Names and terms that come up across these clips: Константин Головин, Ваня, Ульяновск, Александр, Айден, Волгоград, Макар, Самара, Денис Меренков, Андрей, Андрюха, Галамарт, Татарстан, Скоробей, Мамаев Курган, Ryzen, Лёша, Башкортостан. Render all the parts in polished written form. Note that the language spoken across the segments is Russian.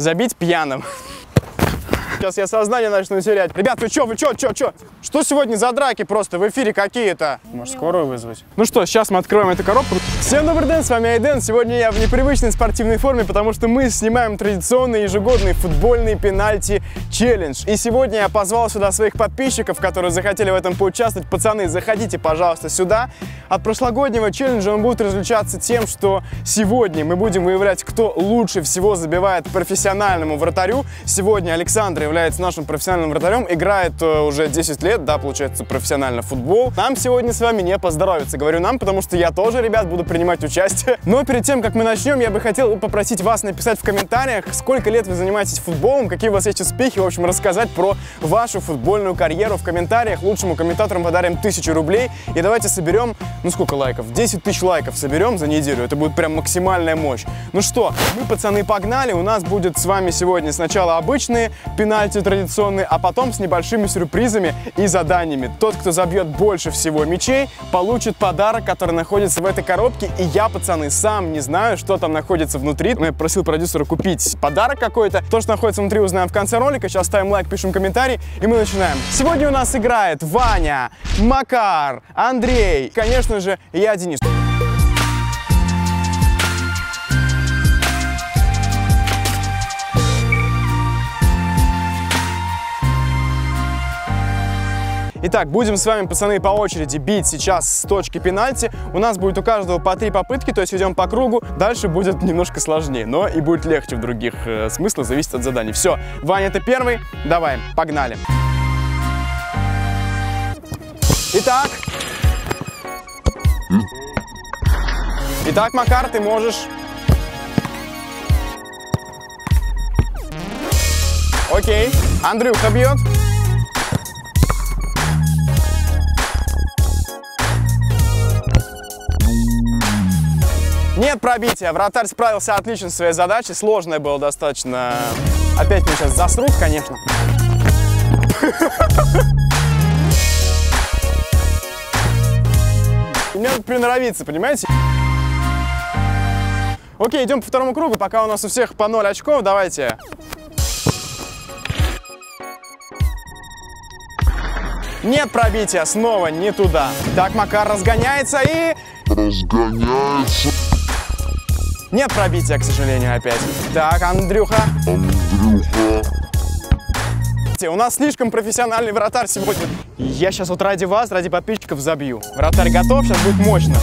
забить пьяным. Сейчас я сознание начну терять. Ребят, вы чё? Что сегодня за драки просто в эфире какие-то? Может, скорую вызвать? Ну что, сейчас мы откроем эту коробку. Всем добрый день, с вами Айден. Сегодня я в непривычной спортивной форме, потому что мы снимаем традиционный ежегодный футбольный пенальти челлендж. И сегодня я позвал сюда своих подписчиков, которые захотели в этом поучаствовать. Пацаны, заходите, пожалуйста, сюда. От прошлогоднего челленджа он будет различаться тем, что сегодня мы будем выявлять, кто лучше всего забивает профессиональному вратарю. Сегодня Александр является нашим профессиональным вратарем, играет уже 10 лет, да, получается, профессионально в футбол. Нам сегодня с вами не поздоровится, говорю нам, потому что я тоже, ребят, буду принимать участие. Но перед тем, как мы начнем, я бы хотел попросить вас написать в комментариях, сколько лет вы занимаетесь футболом, какие у вас есть успехи, в общем, рассказать про вашу футбольную карьеру в комментариях. Лучшему комментатору подарим 1000 рублей, и давайте соберем, ну сколько лайков, 10 тысяч лайков соберем за неделю, это будет прям максимальная мощь. Ну что, мы, пацаны, погнали, у нас будет с вами сегодня сначала обычные пенальти, традиционные, а потом с небольшими сюрпризами и заданиями. Тот, кто забьет больше всего мячей, получит подарок, который находится в этой коробке. И я, пацаны, сам не знаю, что там находится внутри. Я просил продюсера купить подарок какой-то. То, что находится внутри, узнаем в конце ролика. Сейчас ставим лайк, пишем комментарий, и мы начинаем. Сегодня у нас играет Ваня, Макар, Андрей, конечно же, я, Денис. Итак, будем с вами, пацаны, по очереди бить сейчас с точки пенальти. У нас будет у каждого по 3 попытки, то есть идем по кругу. Дальше будет немножко сложнее, но и будет легче в других смыслах, зависит от заданий. Все, Ваня, ты первый, давай, погнали. Итак, Макар, ты можешь. Окей, Андрюха бьет. Нет пробития. Вратарь справился отлично со своей задачей. Сложное было достаточно. Опять мне сейчас засрут, конечно. Мне надо приноровиться, понимаете? Окей, идем по второму кругу. Пока у нас у всех по 0 очков. Давайте. Нет пробития. Снова не туда. Так, Макар разгоняется и... Разгоняется. Нет пробития, к сожалению, опять. Так, Андрюха. У нас слишком профессиональный вратарь сегодня. Я сейчас вот ради вас, ради подписчиков забью. Вратарь готов, сейчас будет мощно.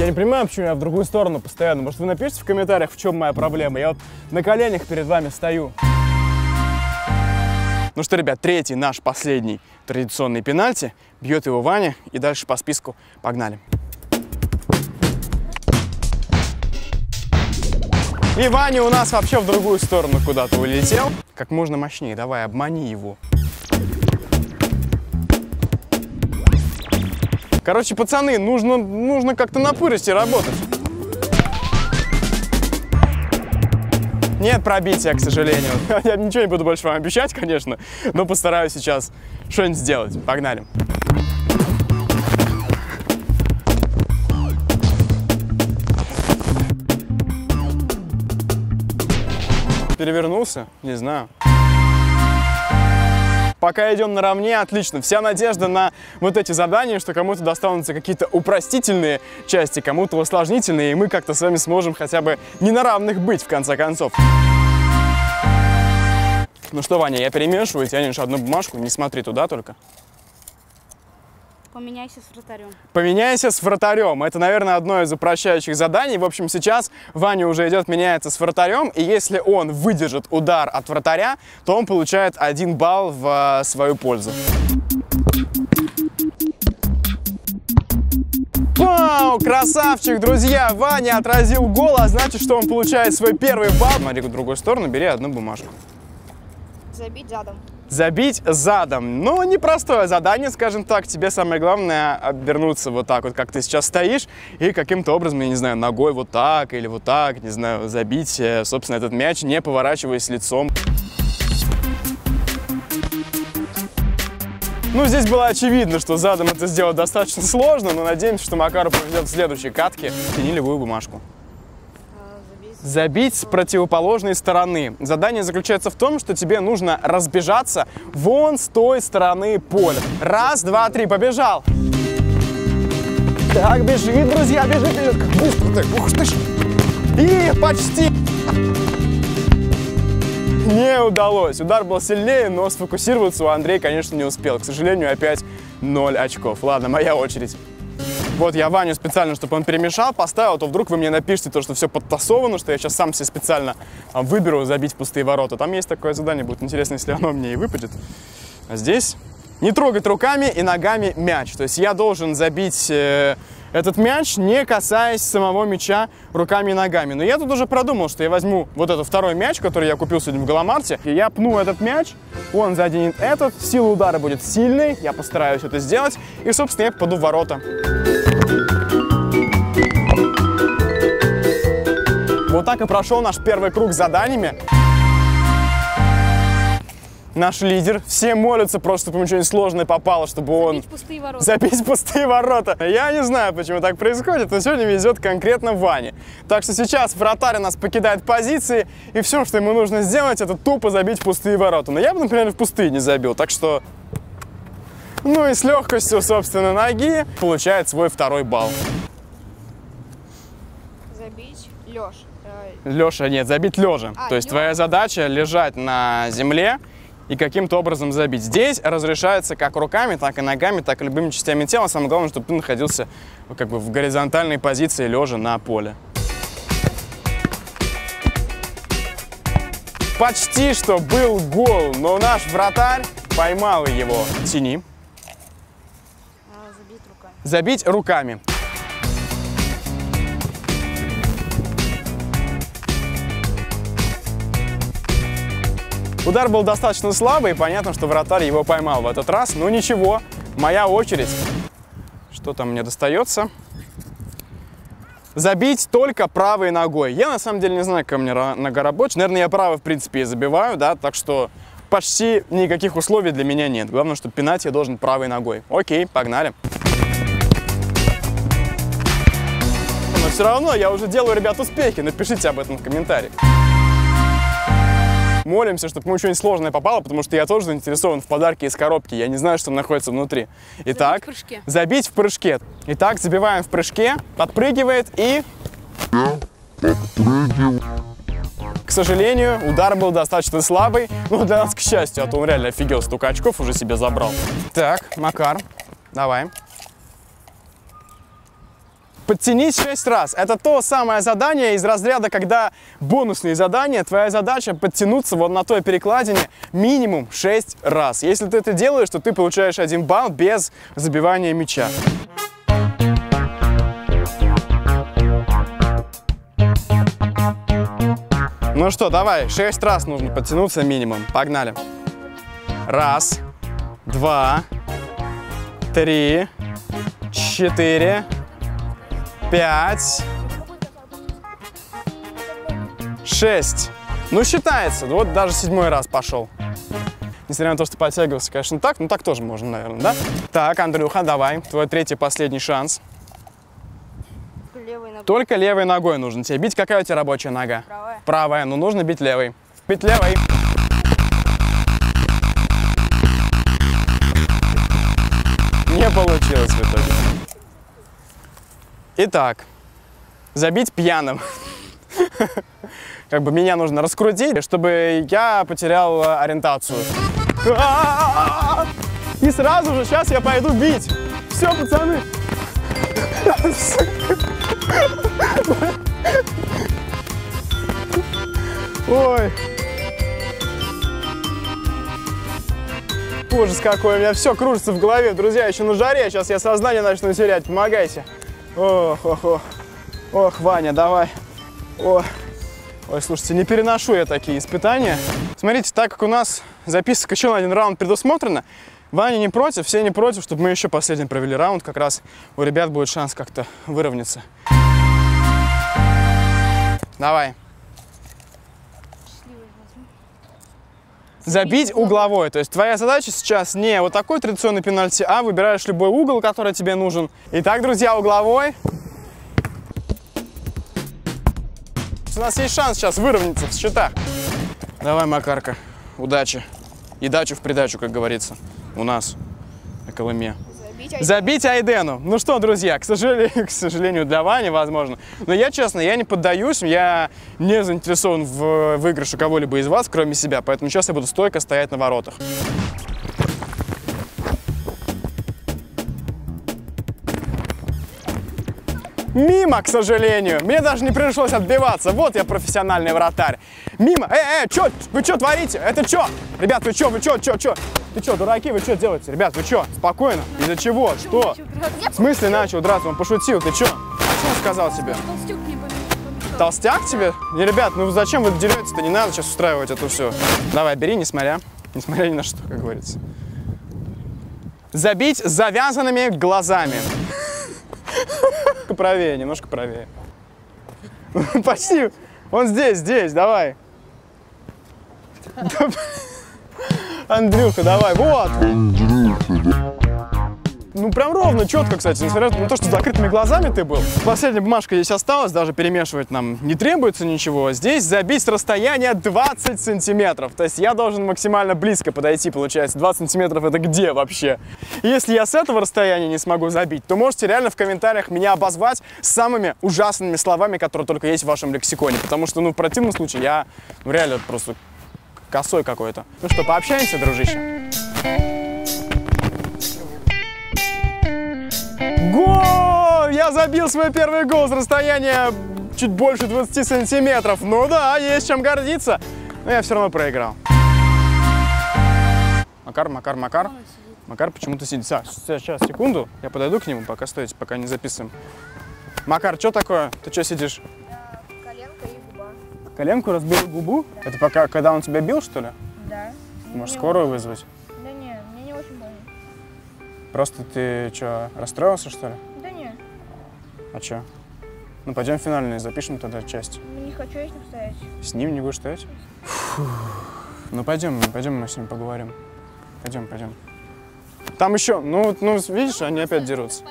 Я не понимаю, почему я в другую сторону постоянно. Может, вы напишите в комментариях, в чем моя проблема. Я вот на коленях перед вами стою. Ну что, ребят, третий наш последний традиционный пенальти. Бьет его Ваня. И дальше по списку погнали. И Ваня у нас вообще в другую сторону куда-то улетел. Как можно мощнее. Давай, обмани его. Короче, пацаны, нужно как-то на пырости работать. Нет пробития, к сожалению. Я ничего не буду больше вам обещать, конечно, но постараюсь сейчас что-нибудь сделать. Погнали. Перевернулся? Не знаю. Пока идем наравне, отлично. Вся надежда на вот эти задания, что кому-то достанутся какие-то упростительные части, кому-то усложнительные, и мы как-то с вами сможем хотя бы не на равных быть, в конце концов. Ну что, Ваня, я перемешиваю, тянешь одну бумажку, не смотри туда только. Поменяйся с вратарем. Поменяйся с вратарем. Это, наверное, одно из упрощающих заданий. В общем, сейчас Ваня уже идет, меняется с вратарем. И если он выдержит удар от вратаря, то он получает 1 балл в свою пользу. Вау, красавчик, друзья! Ваня отразил гол, а значит, что он получает свой 1 балл. Смотри в другую сторону, бери одну бумажку. Забить задом. Забить задом. Ну, непростое задание, скажем так. Тебе самое главное обернуться вот так вот, как ты сейчас стоишь, и каким-то образом, я не знаю, ногой вот так или вот так, не знаю, забить, собственно, этот мяч, не поворачиваясь лицом. Ну, здесь было очевидно, что задом это сделать достаточно сложно, но надеемся, что Макару повезет в следующей катке. Тяни любую бумажку. Забить с противоположной стороны. Задание заключается в том, что тебе нужно разбежаться вон с той стороны поля. Раз, два, три, побежал! Так, бежит, друзья, бежит, бежит, как быстро ты, ух ты ж. И почти! Не удалось. Удар был сильнее, но сфокусироваться у Андрея, конечно, не успел. К сожалению, опять 0 очков. Ладно, моя очередь. Вот я Ваню специально, чтобы он перемешал, поставил, то вдруг вы мне напишите то, что все подтасовано, что я сейчас сам себе специально выберу забить пустые ворота. Там есть такое задание, будет интересно, если оно мне и выпадет. А здесь не трогать руками и ногами мяч. То есть я должен забить этот мяч, не касаясь самого мяча руками и ногами. Но я тут уже продумал, что я возьму вот этот второй мяч, который я купил сегодня в Галамарте, и я пну этот мяч, он заденет этот, сила удара будет сильной, я постараюсь это сделать, и, собственно, я попаду в ворота. Вот так и прошел наш первый круг с заданиями. Наш лидер. Все молятся просто, чтобы ему что-нибудь сложное попало, чтобы он... Забить пустые ворота. Я не знаю, почему так происходит, но сегодня везет конкретно Ване. Так что сейчас вратарь нас покидает позиции, и все, что ему нужно сделать, это тупо забить пустые ворота. Но я бы, например, в пустые не забил, так что... Ну и с легкостью, собственно, ноги получает свой второй балл. Забить Лёша. Лёша, нет, забить лежа. То есть твоя задача лежать на земле и каким-то образом забить. Здесь разрешается как руками, так и ногами, так и любыми частями тела. Самое главное, чтобы ты находился как бы в горизонтальной позиции лежа на поле. Почти что был гол, но наш вратарь поймал его. Тяни. Забить руками. Забить руками. Удар был достаточно слабый, и понятно, что вратарь его поймал в этот раз. Но ничего, моя очередь. Что там мне достается? Забить только правой ногой. Я на самом деле не знаю, как у меня нога рабочая. Наверное, я правой, в принципе, и забиваю, да, так что почти никаких условий для меня нет. Главное, что пинать я должен правой ногой. Окей, погнали. Но все равно я уже делаю, ребят, успехи. Напишите об этом в комментариях. Молимся, чтобы ему что-нибудь сложное попало, потому что я тоже заинтересован в подарке из коробки. Я не знаю, что находится внутри. Итак, забить в прыжке. Итак, забиваем в прыжке, подпрыгивает и... К сожалению, удар был достаточно слабый, но для нас, к счастью, а то он реально офигел, столько очков уже себе забрал. Так, Макар, давай. Подтянись 6 раз. Это то самое задание из разряда, когда бонусные задания, твоя задача подтянуться вот на той перекладине минимум 6 раз. Если ты это делаешь, то ты получаешь 1 балл без забивания мяча. Ну что, давай, 6 раз нужно подтянуться минимум. Погнали. Раз, два, три, 4... 5, 6. Ну, считается. Вот даже 7-й раз пошел. Несмотря на то, что подтягивался, конечно, так. Ну, так тоже можно, наверное, да? Так, Андрюха, давай. Твой третий, последний шанс. Левой ногой. Только левой ногой нужно тебе бить. Какая у тебя рабочая нога? Правая. Правая, но нужно бить левой. Бить левой. Не получилось в итоге. Итак, забить пьяным. Как бы меня нужно раскрутить, чтобы я потерял ориентацию. И сразу же сейчас я пойду бить. Все, пацаны. Ой. Ужас какой, у меня все кружится в голове. Друзья, еще на жаре, сейчас я сознание начну терять. Помогайте. Ох, ох, ох, ох, Ваня, давай. Ох. Ой, слушайте, не переношу я такие испытания. Смотрите, так как у нас записок еще на 1 раунд предусмотрено, Ваня не против, все не против, чтобы мы еще последний провели раунд, как раз у ребят будет шанс как-то выровняться. Давай. забить угловой. То есть твоя задача сейчас не вот такой традиционный пенальти, а выбираешь любой угол, который тебе нужен. Итак, друзья, угловой. У нас есть шанс сейчас выровняться в счетах. Давай, Макарка, удачи. И дачу в придачу, как говорится, у нас на Колыме. Забить Айдену. Ну что, друзья, к сожалению для Вани, возможно. Но я, честно, я не поддаюсь, я не заинтересован в выигрыше кого-либо из вас, кроме себя. Поэтому сейчас я буду стойко стоять на воротах. Мимо, к сожалению. Мне даже не пришлось отбиваться. Вот я профессиональный вратарь. Мимо. Чё? Вы чё творите? Это чё? Ребят, вы чё? Вы чё? Чё? Ты чё, дураки? Вы чё делаете? Ребят, вы чё? Спокойно. Из-за чего? Что? В смысле начал драться? Он пошутил. Ты чё? Что он сказал тебе? Толстяк тебе? Не, ребят, ну зачем вы деретесь-то? Не надо сейчас устраивать это все. Давай, бери, несмотря ни на что, как говорится. Забить завязанными глазами. Правее, немножко правее. Почти. Он здесь, давай. Андрюха, давай, вот. Ну, прям ровно, четко, кстати, несмотря на то, что с закрытыми глазами ты был. Последняя бумажка здесь осталась, даже перемешивать нам не требуется ничего. Здесь забить с расстояния 20 сантиметров. То есть я должен максимально близко подойти, получается. 20 сантиметров это где вообще? Если я с этого расстояния не смогу забить, то можете реально в комментариях меня обозвать самыми ужасными словами, которые только есть в вашем лексиконе. Потому что, ну, в противном случае я реально просто косой какой-то. Ну что, пообщаемся, дружище? Гол! Я забил свой первый гол с расстояния чуть больше 20 сантиметров. Ну да, есть чем гордиться. Но я все равно проиграл. Макар. Макар почему-то сидит. Сейчас, секунду. Я подойду к нему, пока стойте, пока не записываем. Макар, что такое? Ты что сидишь? Коленка и губа. Коленку разбил губу? Да. Это пока, когда он тебя бил, что ли? Да. Может, скорую вызвать? Да нет, мне не очень больно. Просто ты что, расстроился, что ли? Да нет. А что? Ну, пойдем финальную запишем тогда часть. Не хочу с ним стоять. С ним не будешь стоять? Ну, пойдем мы с ним поговорим. Пойдем. Там еще, ну видишь, они опять дерутся.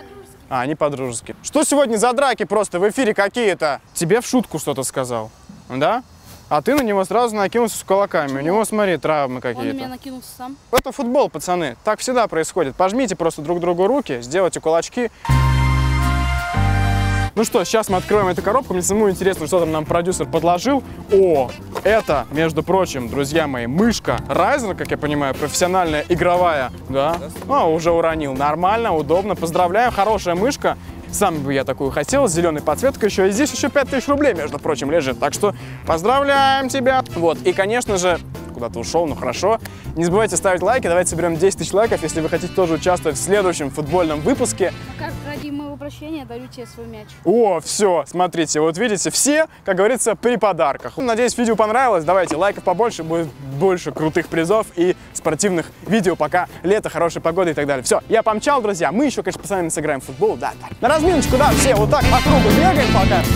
А, они по-дружески. Что сегодня за драки просто в эфире какие-то? Тебе в шутку что-то сказал, да? А ты на него сразу накинулся с кулаками. Почему? У него, смотри, травмы какие-то. Он на меня накинулся сам. Это футбол, пацаны. Так всегда происходит. Пожмите просто друг другу руки, сделайте кулачки. Ну что, сейчас мы откроем эту коробку. Мне самому интересно, что там нам продюсер подложил. О, это, между прочим, друзья мои, мышка Ryzen, как я понимаю, профессиональная, игровая. Да? А, уже уронил. Нормально, удобно. Поздравляю, хорошая мышка. Сам бы я такую хотел, с зеленой подсветкой еще. И здесь еще 5000 рублей, между прочим, лежит. Так что поздравляем тебя. Вот, и, конечно же, куда-то ушел, ну хорошо. Не забывайте ставить лайки. Давайте соберем 10 тысяч лайков, если вы хотите тоже участвовать в следующем футбольном выпуске. Как ради моего прощения дарю тебе свой мяч. О, все, смотрите, вот видите, все, как говорится, при подарках. Надеюсь, видео понравилось. Давайте лайков побольше, будет больше крутых призов и спортивных видео. Пока лето, хорошая погода и так далее. Все, я помчал, друзья. Мы еще, конечно, с вами сыграем в футбол. Да. На разминочку, да, все вот так по кругу бегаем пока.